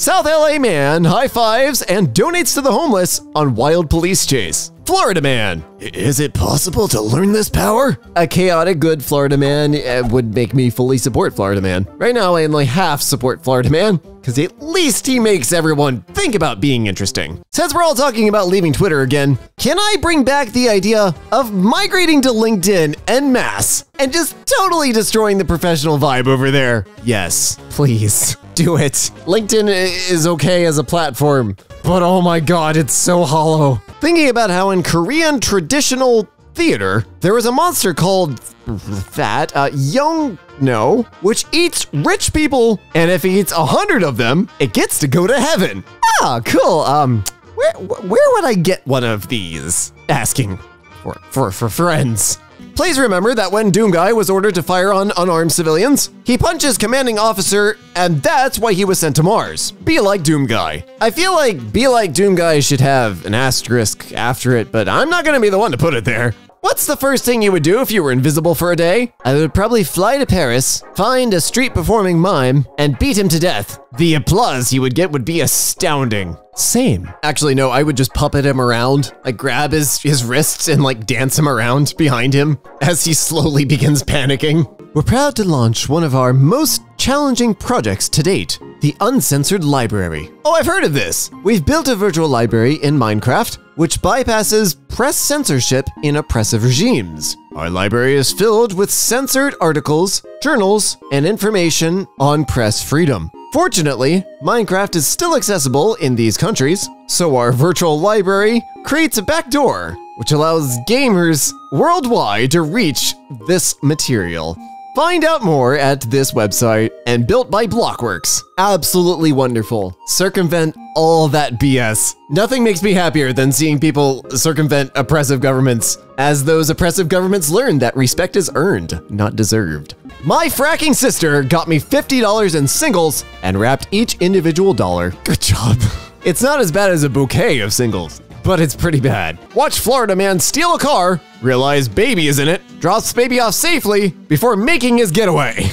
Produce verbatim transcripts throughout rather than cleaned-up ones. South L A man high fives and donates to the homeless on wild police chase. Florida man. Is it possible to learn this power? A chaotic good Florida man would make me fully support Florida man. Right now I only half support Florida man, because at least he makes everyone think about being interesting. Since we're all talking about leaving Twitter again, can I bring back the idea of migrating to LinkedIn en masse and just totally destroying the professional vibe over there? Yes, please, do it. LinkedIn is okay as a platform, but oh my god, it's so hollow. Thinking about how in Korean traditional theater, there was a monster called that, uh, Yongno, which eats rich people, and if it eats a hundred of them, it gets to go to heaven. Ah, cool, um, where, where would I get one of these? Asking for, for, for friends. Please remember that when Doomguy was ordered to fire on unarmed civilians, he punches commanding officer, and that's why he was sent to Mars. Be like Doomguy. I feel like Be Like Doomguy should have an asterisk after it, but I'm not gonna be the one to put it there. What's the first thing you would do if you were invisible for a day? I would probably fly to Paris, find a street performing mime, and beat him to death. The applause he would get would be astounding. Same. Actually, no, I would just puppet him around. Like, grab his, his wrists and, like, dance him around behind him as he slowly begins panicking. We're proud to launch one of our most challenging projects to date, the Uncensored Library. Oh, I've heard of this. We've built a virtual library in Minecraft, which bypasses press censorship in oppressive regimes. Our library is filled with censored articles, journals, and information on press freedom. Fortunately, Minecraft is still accessible in these countries, so our virtual library creates a backdoor, which allows gamers worldwide to reach this material. Find out more at this website and built by Blockworks. Absolutely wonderful. Circumvent all that B S. Nothing makes me happier than seeing people circumvent oppressive governments, as those oppressive governments learn that respect is earned, not deserved. My fracking sister got me fifty dollars in singles and wrapped each individual dollar. Good job. It's not as bad as a bouquet of singles, but it's pretty bad. Watch Florida man steal a car, realize baby is in it, drops baby off safely before making his getaway.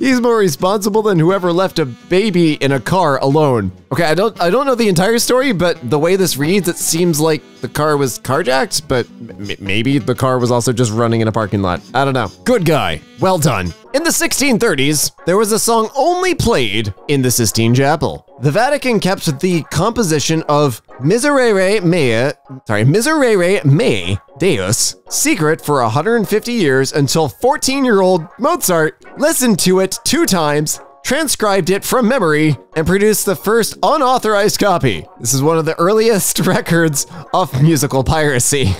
He's more responsible than whoever left a baby in a car alone. Okay, I don't I don't know the entire story, but the way this reads, it seems like the car was carjacked, but m maybe the car was also just running in a parking lot. I don't know. Good guy. Well done. In the sixteen thirties, there was a song only played in the Sistine Chapel. The Vatican kept the composition of Miserere Mei, sorry, Miserere Mei Deus secret for one hundred fifty years until fourteen-year-old Mozart listened to it two times, transcribed it from memory, and produced the first unauthorized copy. This is one of the earliest records of musical piracy.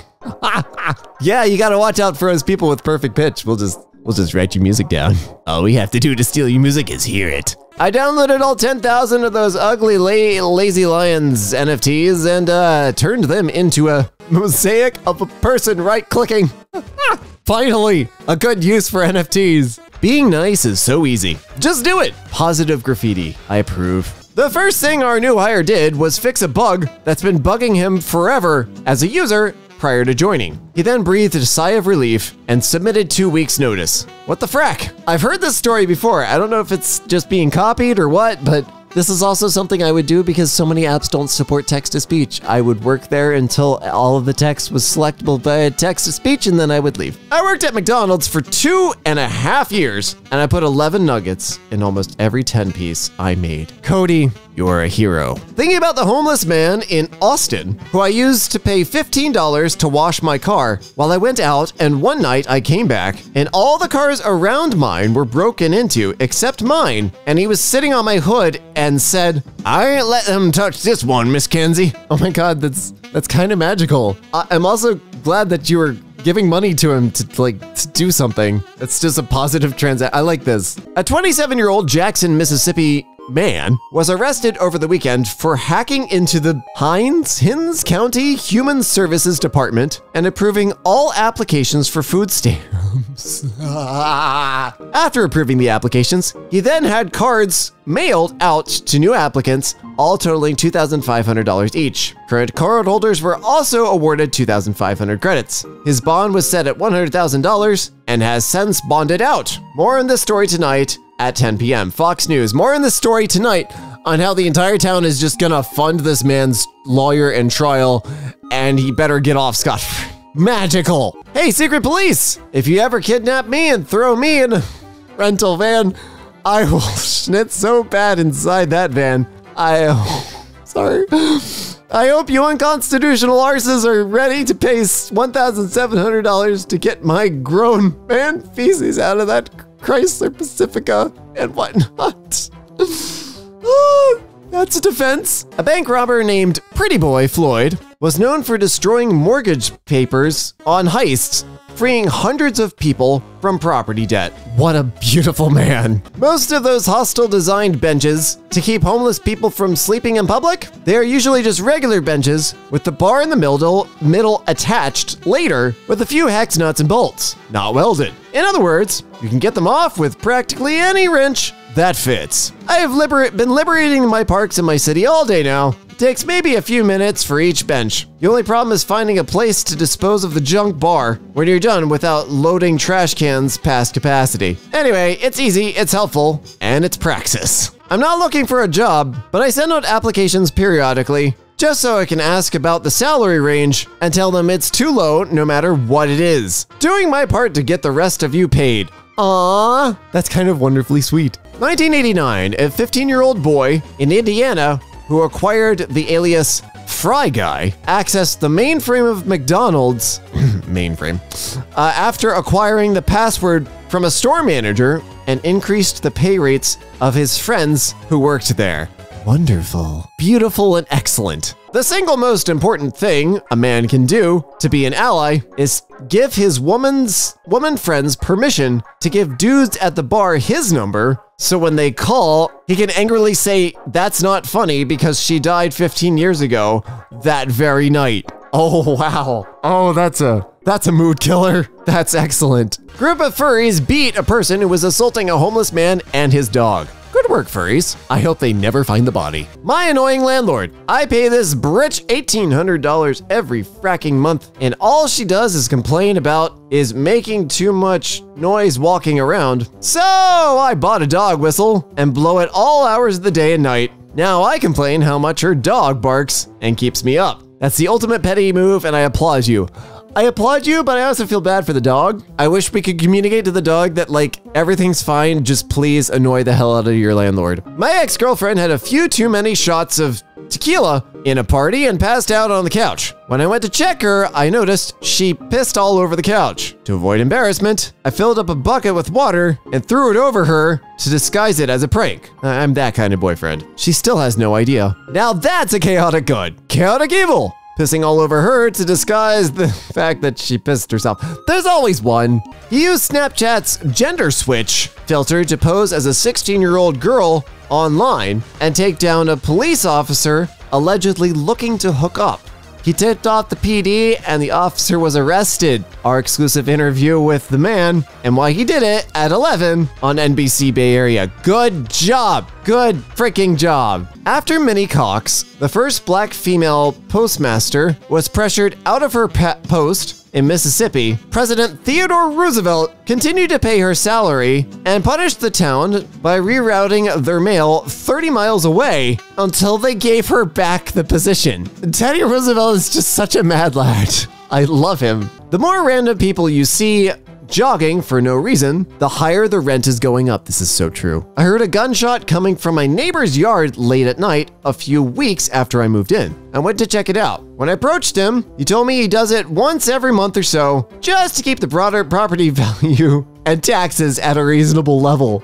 Yeah, you gotta watch out for those people with perfect pitch. We'll just We'll just write your music down. All we have to do to steal your music is hear it. I downloaded all ten thousand of those ugly la Lazy Lions N F Ts and uh, turned them into a mosaic of a person right-clicking. Finally, a good use for N F Ts. Being nice is so easy. Just do it. Positive graffiti. I approve. The first thing our new hire did was fix a bug that's been bugging him forever as a user prior to joining. He then breathed a sigh of relief and submitted two weeks' notice. What the frack? I've heard this story before. I don't know if it's just being copied or what, but this is also something I would do because so many apps don't support text-to-speech. I would work there until all of the text was selectable by text-to-speech, and then I would leave. I worked at McDonald's for two and a half years, and I put eleven nuggets in almost every ten piece I made. Cody, you're a hero. Thinking about the homeless man in Austin, who I used to pay fifteen dollars to wash my car while I went out, and one night I came back, and all the cars around mine were broken into except mine, and he was sitting on my hood and said, "I ain't let them touch this one, Miss Kenzie." Oh my god, that's that's kind of magical. I, I'm also glad that you were giving money to him to, like, to do something. That's just a positive transaction. I like this. A twenty-seven-year-old Jackson, Mississippi man was arrested over the weekend for hacking into the Hines, Hines County Human Services Department and approving all applications for food stamps. After approving the applications, he then had cards mailed out to new applicants, all totaling two thousand five hundred dollars each. Current cardholders were also awarded two thousand five hundred credits. His bond was set at one hundred thousand dollars and has since bonded out. More on this story tonight at ten p m Fox News. More in this story tonight. on how the entire town is just gonna fund this man's lawyer and trial, and he better get off scot-free. Magical. Hey, secret police! If you ever kidnap me and throw me in a rental van, I will schnitz so bad inside that van. I... Oh, sorry. I hope you unconstitutional arses are ready to pay one thousand seven hundred dollars to get my grown man feces out of that Chrysler Pacifica and whatnot. Oh, that's a defense. A bank robber named Pretty Boy Floyd was known for destroying mortgage papers on heists, freeing hundreds of people from property debt. What a beautiful man. Most of those hostile designed benches to keep homeless people from sleeping in public, they are usually just regular benches with the bar in the middle, middle attached later with a few hex nuts and bolts, not welded. In other words, you can get them off with practically any wrench that fits. I have libera- been liberating my parks in my city all day now. It takes maybe a few minutes for each bench. The only problem is finding a place to dispose of the junk bar when you're done without loading trash cans past capacity. Anyway, it's easy, it's helpful, and it's praxis. I'm not looking for a job, but I send out applications periodically just so I can ask about the salary range and tell them it's too low no matter what it is. Doing my part to get the rest of you paid. Aww, that's kind of wonderfully sweet. nineteen eighty-nine, a fifteen-year-old boy in Indiana who acquired the alias Fry Guy accessed the mainframe of McDonald's mainframe uh, after acquiring the password from a store manager and increased the pay rates of his friends who worked there. Wonderful, beautiful, and excellent. The single most important thing a man can do to be an ally is give his woman's woman friends permission to give dudes at the bar his number, so when they call, he can angrily say, "That's not funny because she died fifteen years ago that very night." Oh, wow. Oh, that's a that's a mood killer. That's excellent. Group of furries beat a person who was assaulting a homeless man and his dog. Good work, furries. I hope they never find the body. My annoying landlord. I pay this bitch eighteen hundred dollars every fracking month, and all she does is complain about is making too much noise walking around. So I bought a dog whistle and blow it all hours of the day and night. Now I complain how much her dog barks and keeps me up. That's the ultimate petty move, and I applaud you. I applaud you, but I also feel bad for the dog. I wish we could communicate to the dog that, like, everything's fine, just please annoy the hell out of your landlord. My ex-girlfriend had a few too many shots of tequila in a party and passed out on the couch. When I went to check her, I noticed she pissed all over the couch. To avoid embarrassment, I filled up a bucket with water and threw it over her to disguise it as a prank. I'm that kind of boyfriend. She still has no idea. Now that's a chaotic good. Chaotic evil. Pissing all over her to disguise the fact that she pissed herself. There's always one. He used Snapchat's gender switch filter to pose as a sixteen-year-old girl online and take down a police officer allegedly looking to hook up. He tipped off the P D and the officer was arrested. Our exclusive interview with the man and why he did it at eleven on N B C Bay Area. Good job. Good freaking job. After Minnie Cox, the first black female postmaster, was pressured out of her post in Mississippi, President Theodore Roosevelt continued to pay her salary and punished the town by rerouting their mail thirty miles away until they gave her back the position. Teddy Roosevelt is just such a mad lad. I love him. The more random people you see jogging for no reason, the higher the rent is going up. This is so true. I heard a gunshot coming from my neighbor's yard late at night a few weeks after I moved in. I went to check it out. When I approached him, he told me he does it once every month or so just to keep the broader property value and taxes at a reasonable level.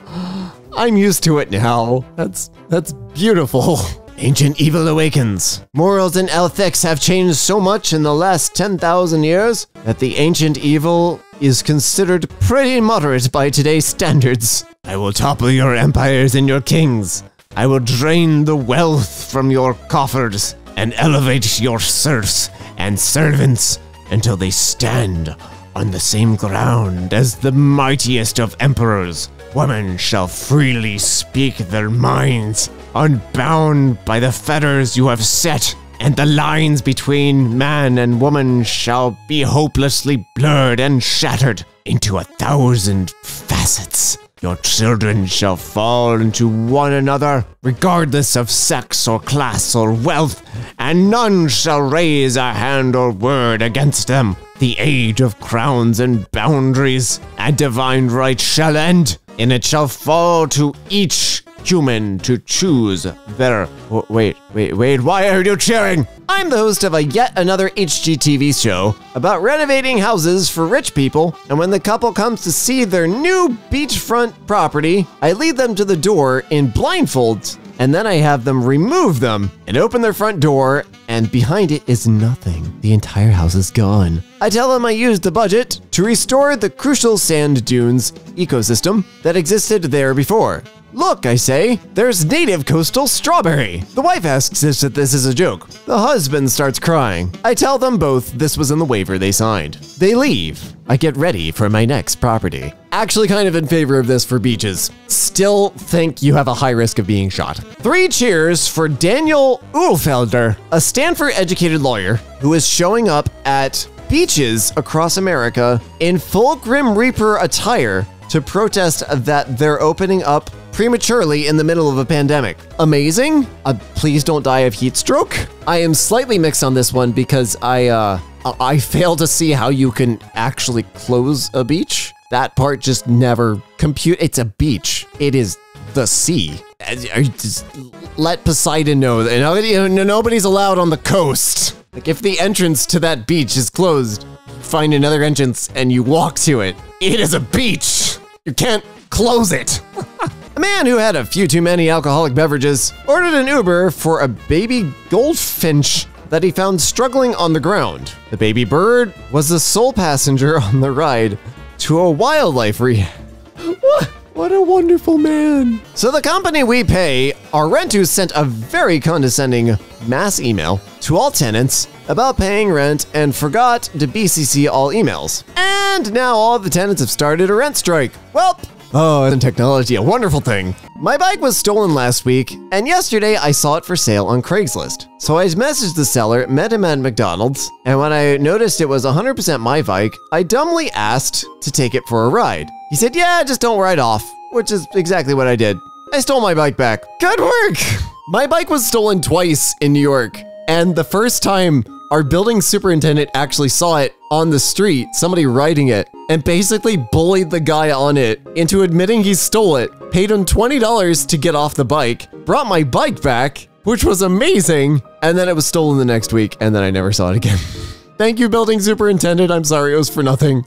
I'm used to it now. That's, that's beautiful. Ancient evil awakens. Morals and ethics have changed so much in the last ten thousand years that the ancient evil is considered pretty moderate by today's standards. I will topple your empires and your kings. I will drain the wealth from your coffers and elevate your serfs and servants until they stand on the same ground as the mightiest of emperors. Women shall freely speak their minds, unbound by the fetters you have set, and the lines between man and woman shall be hopelessly blurred and shattered into a thousand facets. Your children shall fall into one another, regardless of sex or class or wealth, and none shall raise a hand or word against them. The age of crowns and boundaries and divine right shall end, and it shall fall to each human to choose their... Wait, wait, wait, why are you cheering? I'm the host of a yet another H G T V show about renovating houses for rich people, and when the couple comes to see their new beachfront property, I lead them to the door in blindfolds, and then I have them remove them and open their front door, and behind it is nothing. The entire house is gone. I tell them I used the budget to restore the crucial sand dunes ecosystem that existed there before. Look, I say, there's native coastal strawberry. The wife asks if this is a joke. The husband starts crying. I tell them both this was in the waiver they signed. They leave. I get ready for my next property. Actually kind of in favor of this for beaches. Still think you have a high risk of being shot. Three cheers for Daniel Uhlfelder, a Stanford-educated lawyer who is showing up at beaches across America in full Grim Reaper attire to protest that they're opening up prematurely in the middle of a pandemic. Amazing. Uh, please don't die of heat stroke. I am slightly mixed on this one because I, uh, I fail to see how you can actually close a beach. That part just never compute. It's a beach. It is the sea. Just let Poseidon know that nobody, nobody's allowed on the coast. Like if the entrance to that beach is closed, find another entrance and you walk to it. It is a beach. You can't close it. A man who had a few too many alcoholic beverages ordered an Uber for a baby goldfinch that he found struggling on the ground. The baby bird was the sole passenger on the ride to a wildlife re... What? What a wonderful man. So the company we pay, Rentu, sent a very condescending mass email to all tenants about paying rent and forgot to B C C all emails. And now all the tenants have started a rent strike. Welp. Oh, and technology, a wonderful thing. My bike was stolen last week, and yesterday I saw it for sale on Craigslist. So I messaged the seller, met him at McDonald's, and when I noticed it was one hundred percent my bike, I dumbly asked to take it for a ride. He said, yeah, just don't ride off, which is exactly what I did. I stole my bike back. Good work. My bike was stolen twice in New York, and the first time our building superintendent actually saw it on the street, somebody riding it, and basically bullied the guy on it into admitting he stole it, paid him twenty dollars to get off the bike, brought my bike back, which was amazing, and then it was stolen the next week, and then I never saw it again. Thank you, building superintendent. I'm sorry, it was for nothing.